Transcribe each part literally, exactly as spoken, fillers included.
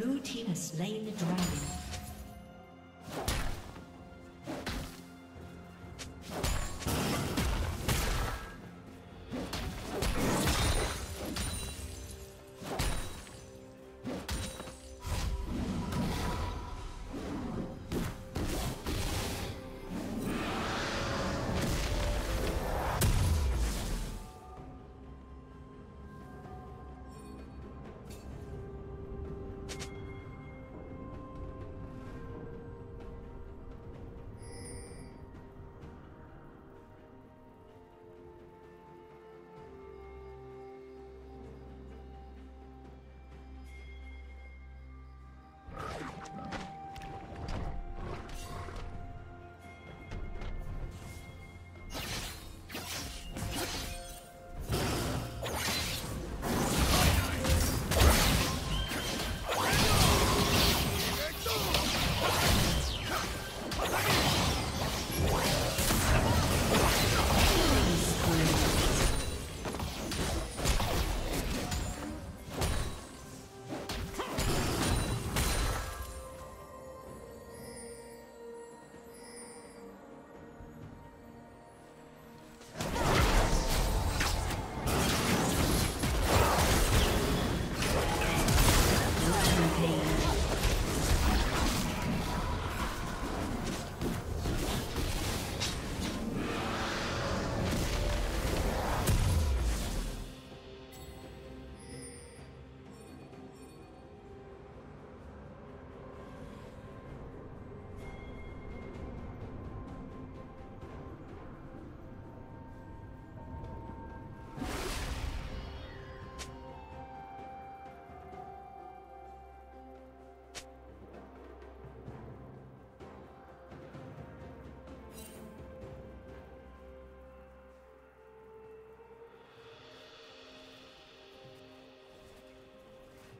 Blue team has slain the dragon.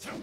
Jump!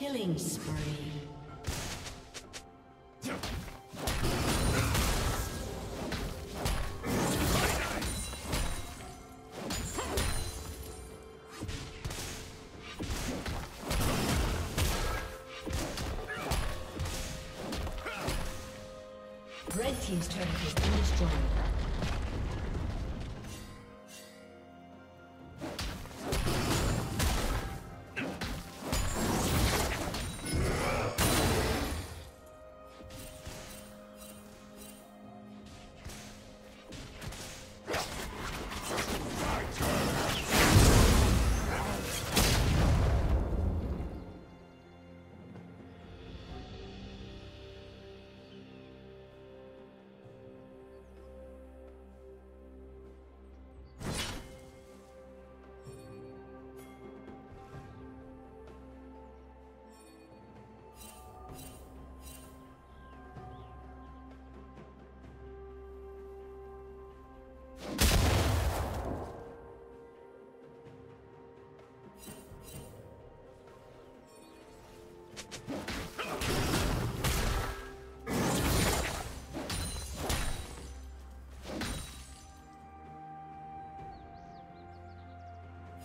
Killing spree. Red team's turret has been destroyed.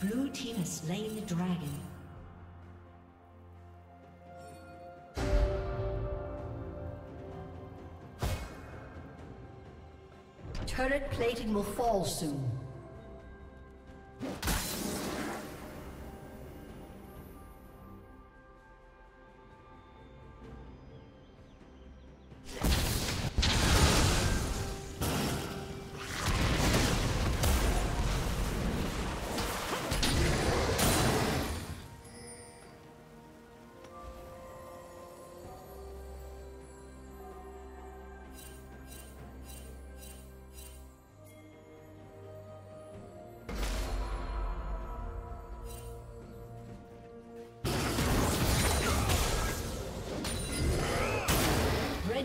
Blue team has slain the dragon. Turret plating will fall soon.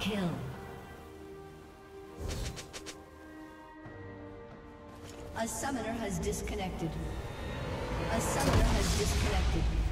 Kill. A summoner has disconnected. A summoner has disconnected.